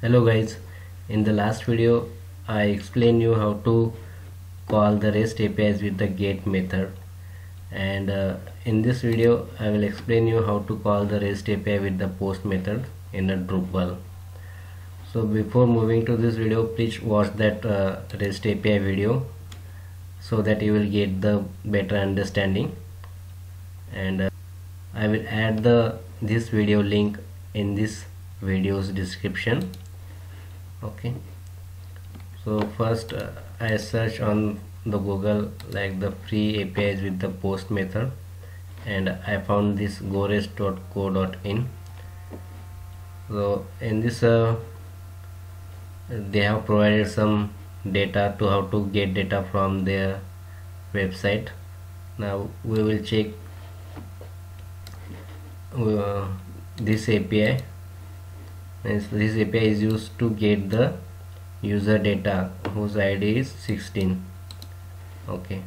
Hello guys, in the last video I explained you how to call the REST APIs with the GET method, and in this video I will explain you how to call the REST API with the POST method in a Drupal. So before moving to this video, please watch that REST API video so that you will get the better understanding, and I will add this video link in this video's description. Okay, so first I search on the Google like the free APIs with the POST method, and I found this gorest.co.in. so in this they have provided some data to how to get data from their website. Now we will check this API. This API is used to get the user data whose ID is 16. Okay,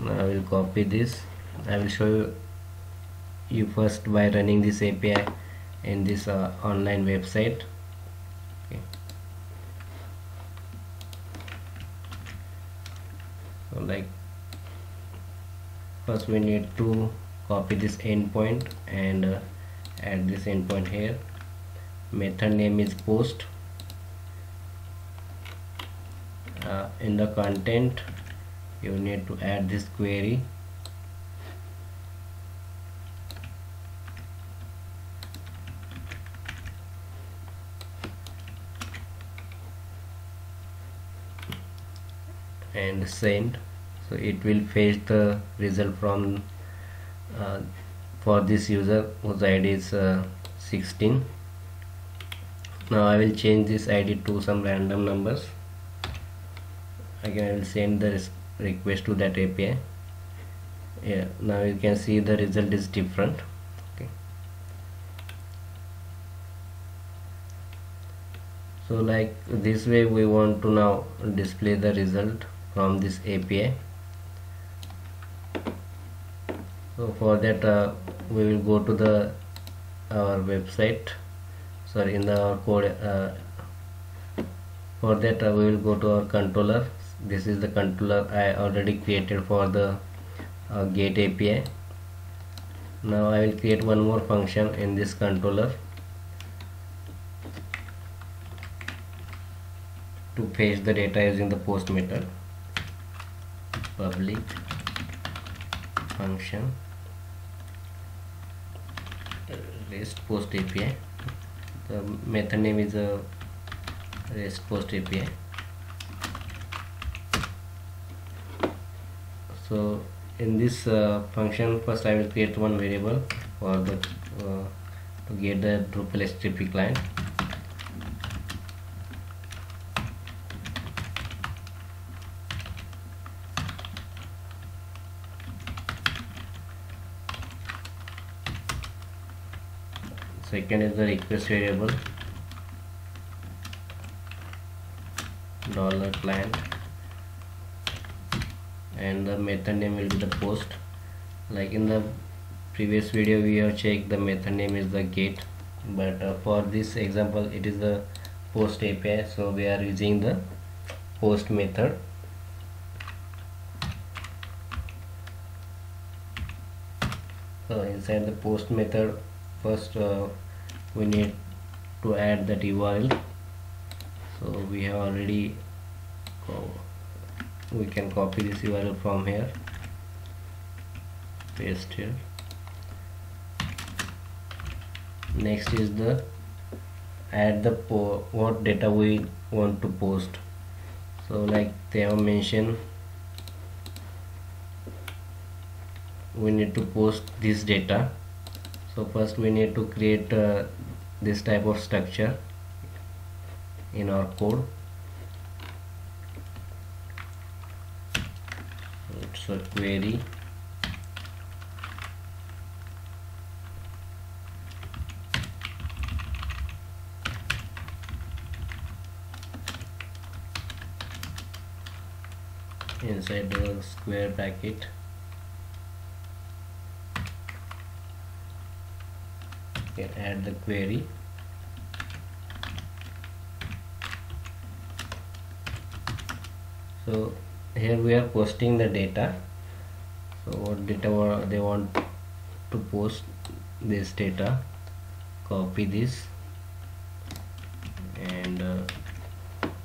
now I will copy this. I will show you first by running this API in this online website. Okay, so like first we need to copy this endpoint and add this endpoint here. Method name is post. In the content you need to add this query, and send. So it will fetch the result from for this user whose ID is 16. Now I will change this ID to some random numbers. Again I will send the request to that API. Yeah, now you can see the result is different. Okay, so like this way we want to now display the result from this API. So for that we will go to the our website. Sorry, in the code for that we will go to our controller. This is the controller I already created for the GET API. Now I will create one more function in this controller to fetch the data using the POST method. Public function REST POST API. The method name is a REST POST API. So in this function, first I will create one variable for the to get the Drupal HTTP client. Second is the request variable $client, and the method name will be the post. Like in the previous video we have checked the method name is the GET, but for this example it is the POST API, so we are using the POST method. So inside the POST method, first we need to add that URL. So we have already we can copy this URL from here, paste here. Next is the add the what data we want to post. So like they have mentioned we need to post this data. So first we need to create this type of structure in our code. It's a query inside the square bracket. Add the query So here we are posting the data. So what data they want to post, this data, copy this and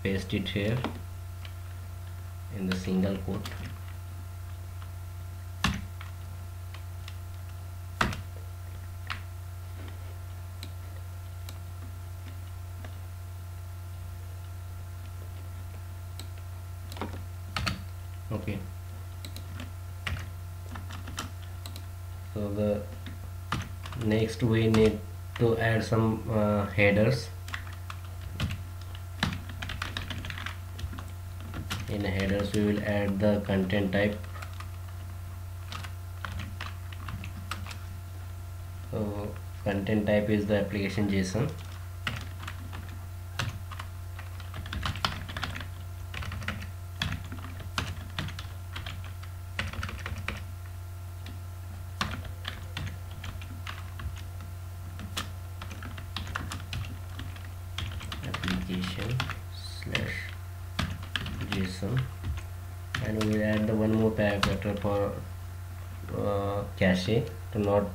paste it here in the single quote. Okay, so the next we need to add some headers. In headers we will add the content type. So content type is the application JSON. application/JSON, and we will add the one more parameter for cache to not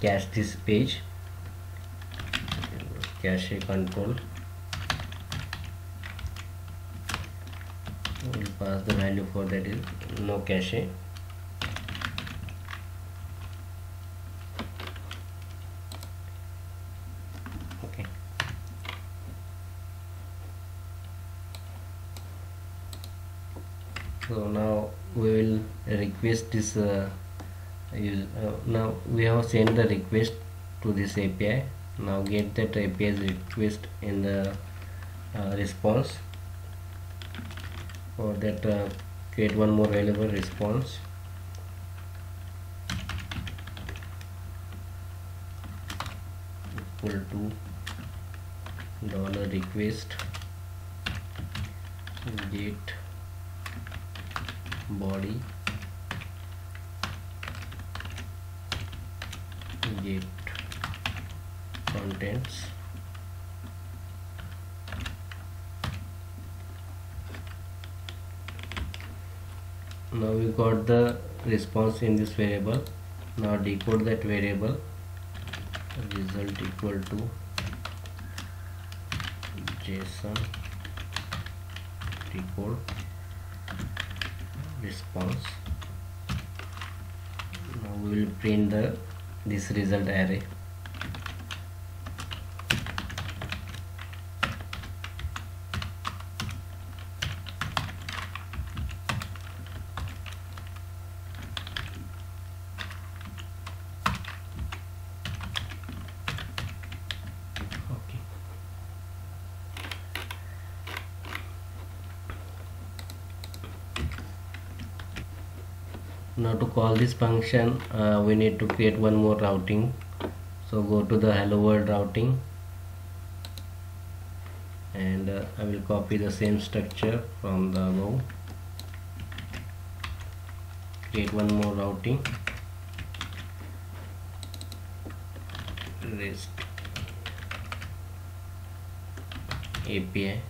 cache this page. Cache control. We will pass the value for that is no cache. So now we will request this now we have sent the request to this API. Now get that API's request in the response. For that create one more available response. Equal to $request get body get contents. Now we got the response in this variable. Now decode that variable. Result equal to JSON decode response. Now we will print this result array. Now to call this function we need to create one more routing. So go to the hello world routing and I will copy the same structure from the above. Create one more routing, REST API,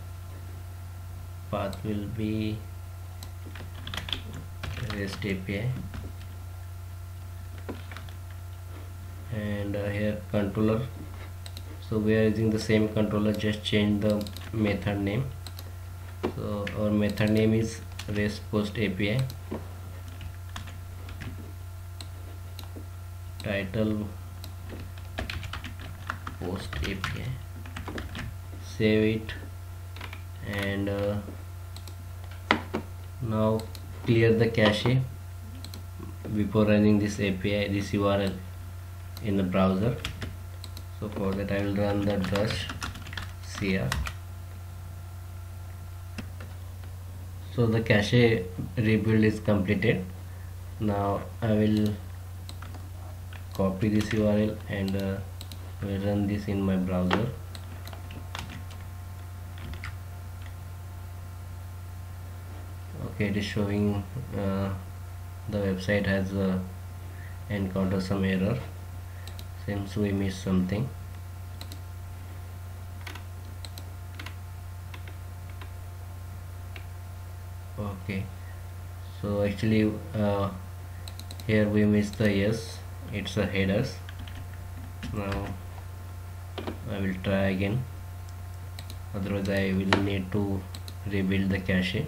path will be REST API, and here controller. So we are using the same controller, just change the method name. So our method name is REST POST API, title POST API, save it, and now clear the cache before running this API, this URL in the browser. So for that I will run the drush cr. So the cache rebuild is completed. Now I will copy this URL and I will run this in my browser. Okay, it is showing the website has encountered some error. Seems we missed something. Okay, so actually here we missed the yes, it's a headers. Now I will try again, otherwise I will need to rebuild the cache.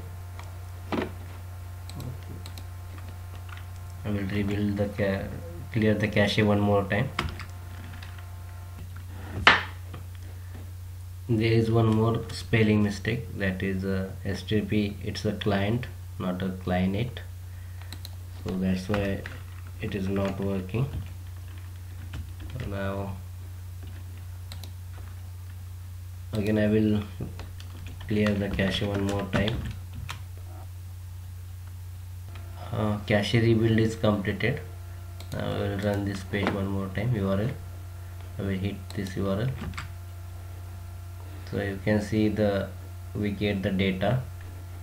I will rebuild the clear the cache one more time. There is one more spelling mistake, that is HTTP, it's a client, not a client, so that's why it is not working. Now again I will clear the cache one more time. Cache rebuild is completed. I will run this page one more time. URL, I will hit this URL. So you can see the we get the data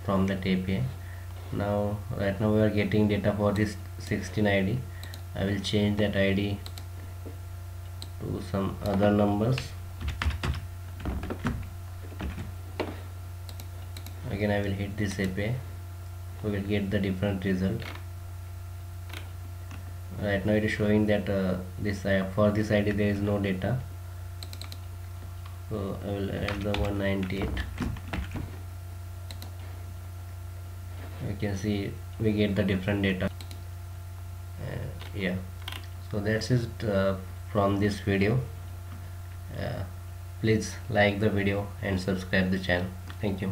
from that API. Now right now we are getting data for this 16 ID. I will change that ID to some other numbers. Again I will hit this API. We will get the different result. Right now it is showing that for this ID there is no data. So I will add the 198. You can see we get the different data. Yeah, so that's it from this video. Please like the video and subscribe the channel. Thank you.